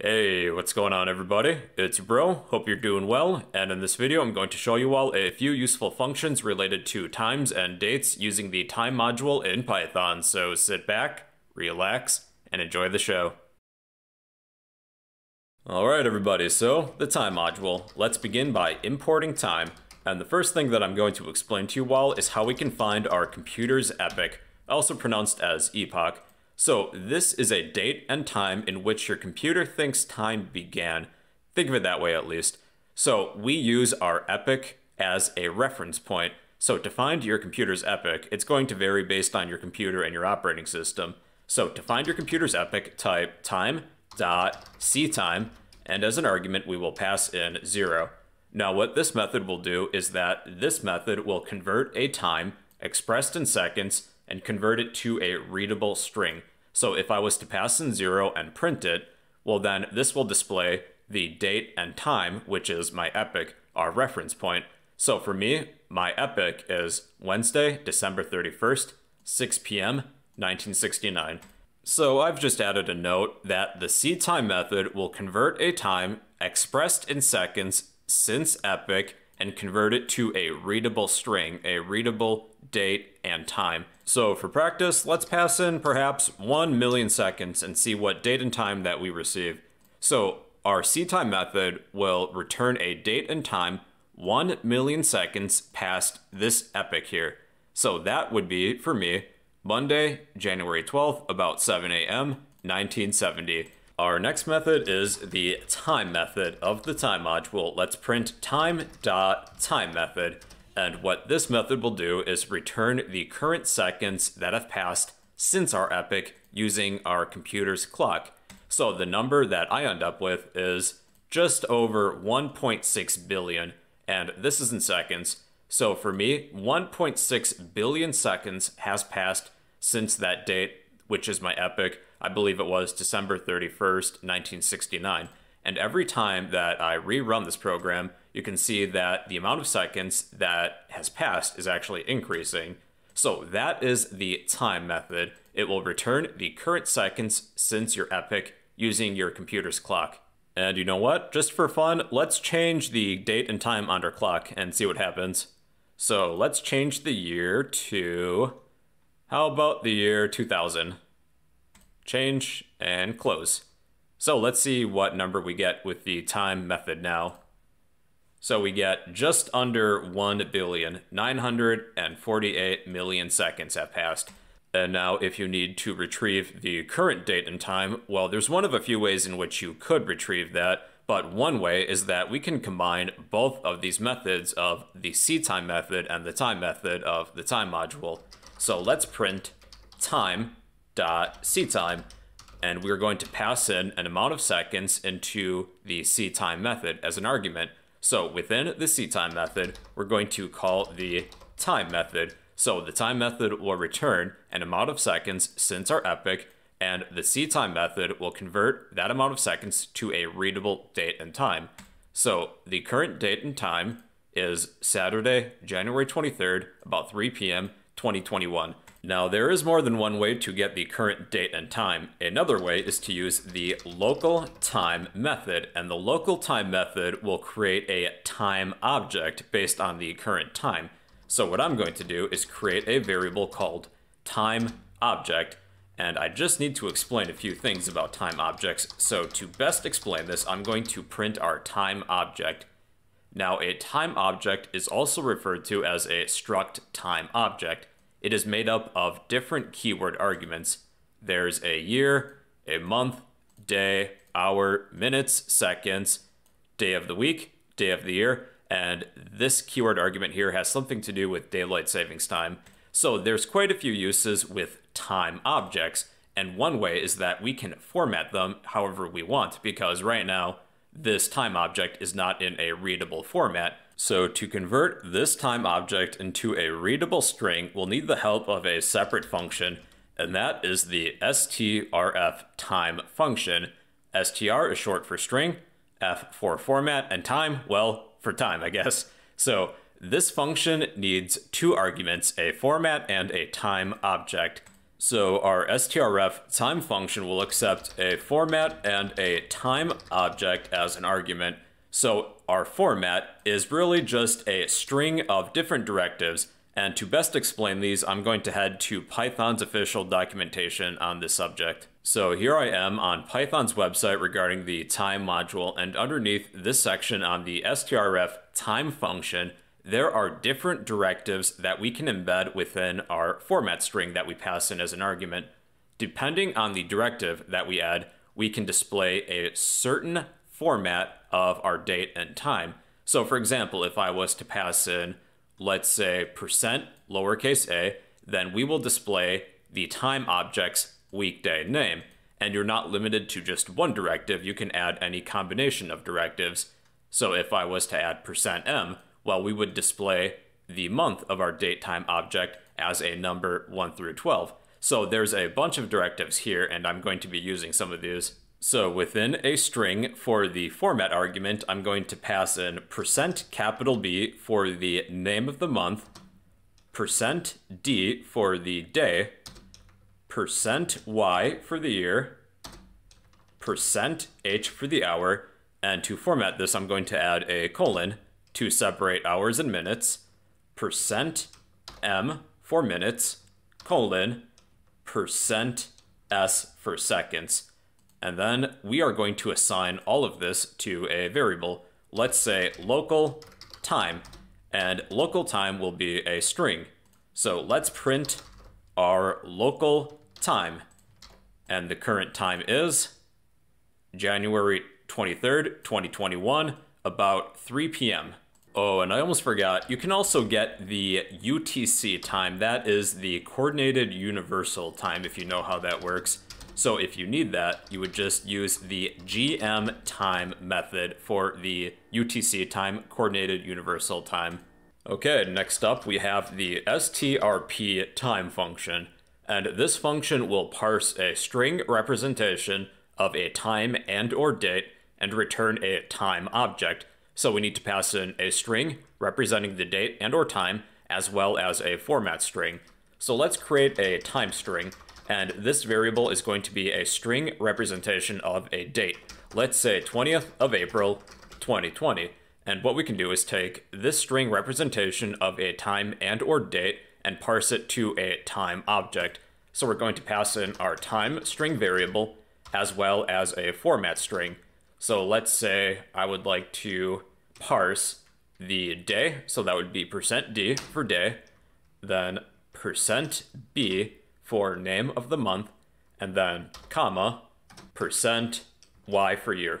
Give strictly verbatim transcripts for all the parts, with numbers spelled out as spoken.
Hey, what's going on everybody? It's Bro, hope you're doing well, and in this video I'm going to show you all a few useful functions related to times and dates using the time module in Python, so sit back, relax, and enjoy the show. Alright everybody, so the time module. Let's begin by importing time, and the first thing that I'm going to explain to you all is how we can find our computer's epoch, also pronounced as epoch. So this is a date and time in which your computer thinks time began. Think of it that way at least. So we use our epoch as a reference point. So to find your computer's epoch, it's going to vary based on your computer and your operating system. So to find your computer's epoch, type time dot c time, and as an argument, we will pass in zero. Now what this method will do is that this method will convert a time expressed in seconds and convert it to a readable string. So if I was to pass in zero and print it, well then this will display the date and time, which is my epoch, our reference point. So for me, my epoch is Wednesday, December thirty-first, six p m, nineteen sixty-nine. So I've just added a note that the ctime method will convert a time expressed in seconds since epoch and convert it to a readable string, a readable date and time. So for practice, let's pass in perhaps one million seconds and see what date and time that we receive. So our ctime method will return a date and time one million seconds past this epoch here. So that would be, for me, Monday, January twelfth, about seven a m, nineteen seventy. Our next method is the time method of the time module. Let's print time.time method. And what this method will do is return the current seconds that have passed since our epoch using our computer's clock. So the number that I end up with is just over one point six billion, and this is in seconds. So for me, one point six billion seconds has passed since that date, which is my epoch. I believe it was December thirty-first, nineteen sixty-nine. And every time that I rerun this program, you can see that the amount of seconds that has passed is actually increasing. So that is the time method. It will return the current seconds since your epoch using your computer's clock. And you know what? Just for fun, let's change the date and time on our clock and see what happens. So let's change the year to, how about the year two thousand? Change and close. So let's see what number we get with the time method now. So we get just under one billion nine hundred forty-eight million seconds have passed. And now if you need to retrieve the current date and time, well, there's one of a few ways in which you could retrieve that, but one way is that we can combine both of these methods of the ctime method and the time method of the time module. So let's print time dot ctime, and we're going to pass in an amount of seconds into the ctime method as an argument. So within the ctime method, we're going to call the time method. So the time method will return an amount of seconds since our epoch, and the ctime method will convert that amount of seconds to a readable date and time. So the current date and time is Saturday, January twenty-third, about three p m, twenty twenty-one. Now there is more than one way to get the current date and time. Another way is to use the local time method, and the local time method will create a time object based on the current time. So what I'm going to do is create a variable called time object, and I just need to explain a few things about time objects. So to best explain this, I'm going to print our time object. Now a time object is also referred to as a struct time object. It is made up of different keyword arguments. There's a year, a month, day, hour, minutes, seconds, day of the week, day of the year, and this keyword argument here has something to do with daylight savings time. So there's quite a few uses with time objects, and one way is that we can format them however we want, because right now this time object is not in a readable format. So to convert this time object into a readable string, we'll need the help of a separate function, and that is the strftime function. S T R is short for string, F for format, and time, well, for time, I guess. So this function needs two arguments, a format and a time object. So our strf time function will accept a format and a time object as an argument. So our format is really just a string of different directives. And to best explain these, I'm going to head to Python's official documentation on this subject. So here I am on Python's website regarding the time module, and underneath this section on the strf time function, there are different directives that we can embed within our format string that we pass in as an argument. Depending on the directive that we add, we can display a certain format of our date and time. So for example, if I was to pass in, let's say percent lowercase a, then we will display the time object's weekday name. And you're not limited to just one directive, you can add any combination of directives. So if I was to add percent m, well, we would display the month of our datetime object as a number one through twelve. So there's a bunch of directives here, and I'm going to be using some of these. So within a string for the format argument, I'm going to pass in percent capital B for the name of the month, percent D for the day, percent Y for the year, percent H for the hour, and to format this, I'm going to add a colon to separate hours and minutes, percent M for minutes, colon, percent S for seconds. And then we are going to assign all of this to a variable. Let's say local time, and local time will be a string. So let's print our local time, and the current time is January twenty-third, twenty twenty-one, about three p m Oh, and I almost forgot, you can also get the U T C time. That is the coordinated universal time, if you know how that works. So if you need that, you would just use the gmtime method for the U T C time, coordinated universal time. Okay, next up we have the strp time function. And this function will parse a string representation of a time and or date and return a time object. So we need to pass in a string representing the date and or time, as well as a format string. So let's create a time string. And this variable is going to be a string representation of a date. Let's say twentieth of April, twenty twenty. And what we can do is take this string representation of a time and or date and parse it to a time object. So we're going to pass in our time string variable as well as a format string. So let's say I would like to parse the day. So that would be percent D for day, then percent B for name of the month, and then comma, percent Y for year.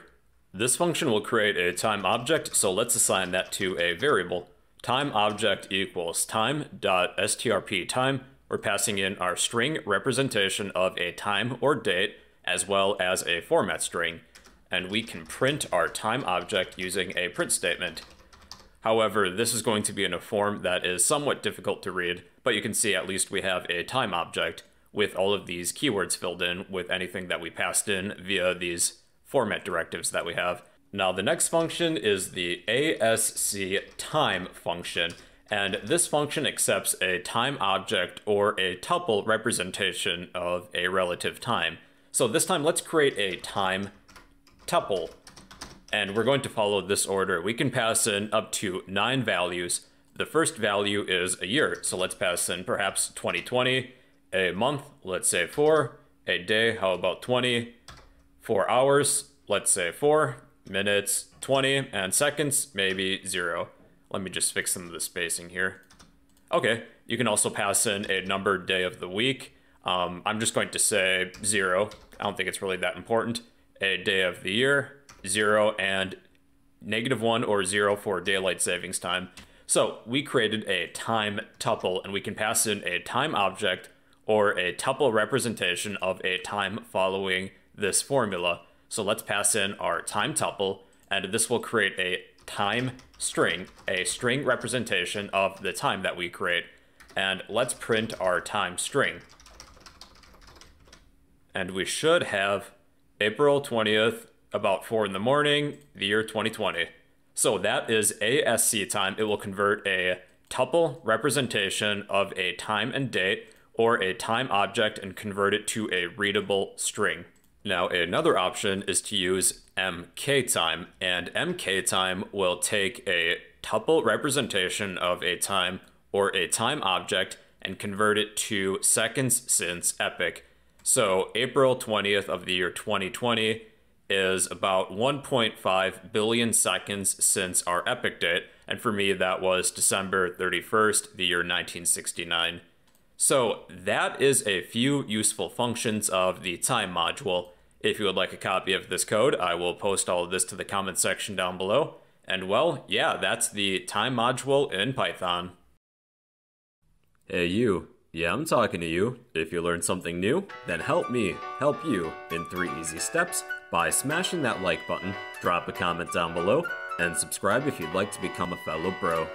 This function will create a time object, so let's assign that to a variable. Time object equals time.strptime. We're passing in our string representation of a time or date, as well as a format string. And we can print our time object using a print statement. However, this is going to be in a form that is somewhat difficult to read, but you can see at least we have a time object with all of these keywords filled in with anything that we passed in via these format directives that we have. Now the next function is the asctime function, and this function accepts a time object or a tuple representation of a relative time. So this time let's create a time tuple. And we're going to follow this order. We can pass in up to nine values. The first value is a year, so let's pass in perhaps twenty twenty, a month, let's say four, a day, how about twenty, four hours, let's say four, minutes, twenty, and seconds, maybe zero. Let me just fix some of the spacing here. Okay, you can also pass in a numbered day of the week. Um, I'm just going to say zero. I don't think it's really that important. A day of the year, zero, and negative one or zero for daylight savings time. So we created a time tuple, and we can pass in a time object or a tuple representation of a time following this formula. So let's pass in our time tuple, and this will create a time string, a string representation of the time that we create. And let's print our time string. And we should have April twentieth, about four in the morning, the year twenty twenty. So that is asctime. It will convert a tuple representation of a time and date or a time object and convert it to a readable string. Now, another option is to use mktime, and mktime will take a tuple representation of a time or a time object and convert it to seconds since epoch. So April twentieth of the year twenty twenty is about one point five billion seconds since our epoch date. And for me, that was December thirty-first, the year nineteen sixty-nine. So that is a few useful functions of the time module. If you would like a copy of this code, I will post all of this to the comment section down below. And well, yeah, that's the time module in Python. Hey you, yeah, I'm talking to you. If you learned something new, then help me help you in three easy steps by smashing that like button, drop a comment down below, and subscribe if you'd like to become a fellow bro.